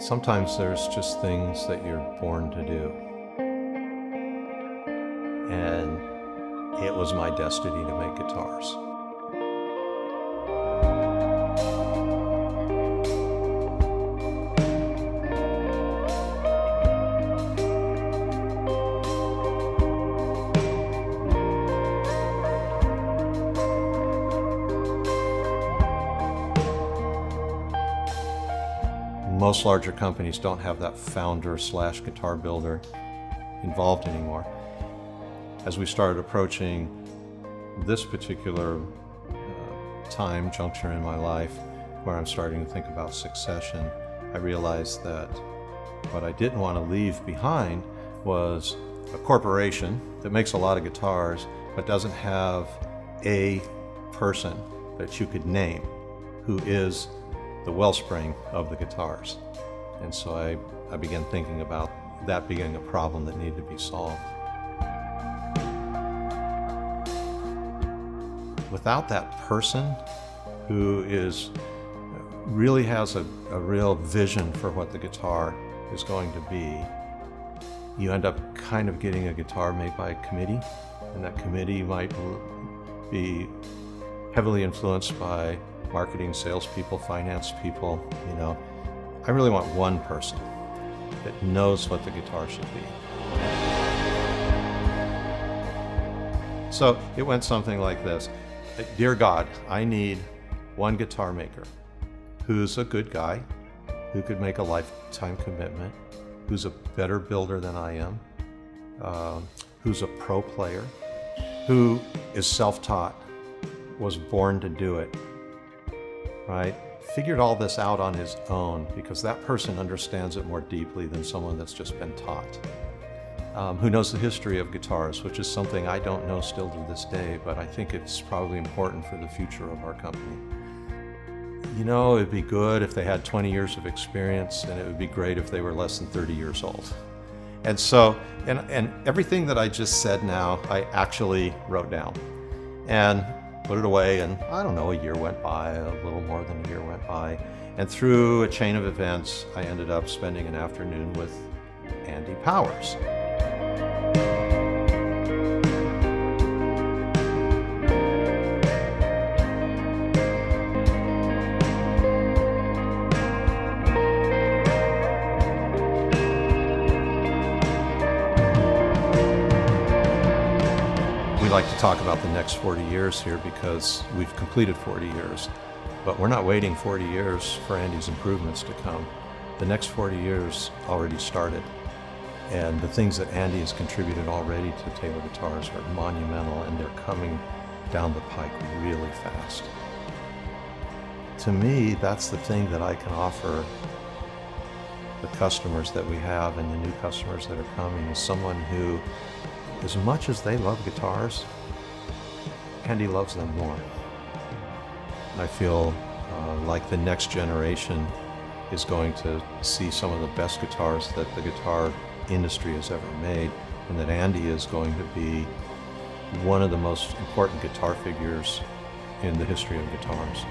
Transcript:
Sometimes there's just things that you're born to do. And it was my destiny to make guitars. Most larger companies don't have that founder/guitar builder involved anymore. As we started approaching this particular time juncture in my life where I'm starting to think about succession, I realized that what I didn't want to leave behind was a corporation that makes a lot of guitars but doesn't have a person that you could name who is the wellspring of the guitars. And so I began thinking about that being a problem that needed to be solved. Without that person who really has a real vision for what the guitar is going to be, you end up kind of getting a guitar made by a committee, and that committee might be heavily influenced by marketing, salespeople, finance people, you know. I really want one person that knows what the guitar should be. So it went something like this. Dear God, I need one guitar maker who's a good guy, who could make a lifetime commitment, who's a better builder than I am, who's a pro player, who is self-taught, was born to do it. Right? Figured all this out on his own because that person understands it more deeply than someone that's just been taught. Who knows the history of guitars, which is something I don't know still to this day, but I think it's probably important for the future of our company. You know, it'd be good if they had 20 years of experience, and it would be great if they were less than 30 years old. And so, and everything that I just said now, I actually wrote down. And put it away, and I don't know, a year went by, a little more than a year went by, and through a chain of events, I ended up spending an afternoon with Andy Powers. We like to talk about the next 40 years here because we've completed 40 years, but we're not waiting 40 years for Andy's improvements to come. The next 40 years already started, and the things that Andy has contributed already to Taylor Guitars are monumental, and they're coming down the pike really fast. To me, that's the thing that I can offer the customers that we have and the new customers that are coming is someone who, as much as they love guitars, Andy loves them more. I feel like the next generation is going to see some of the best guitars that the guitar industry has ever made, and that Andy is going to be one of the most important guitar figures in the history of guitars.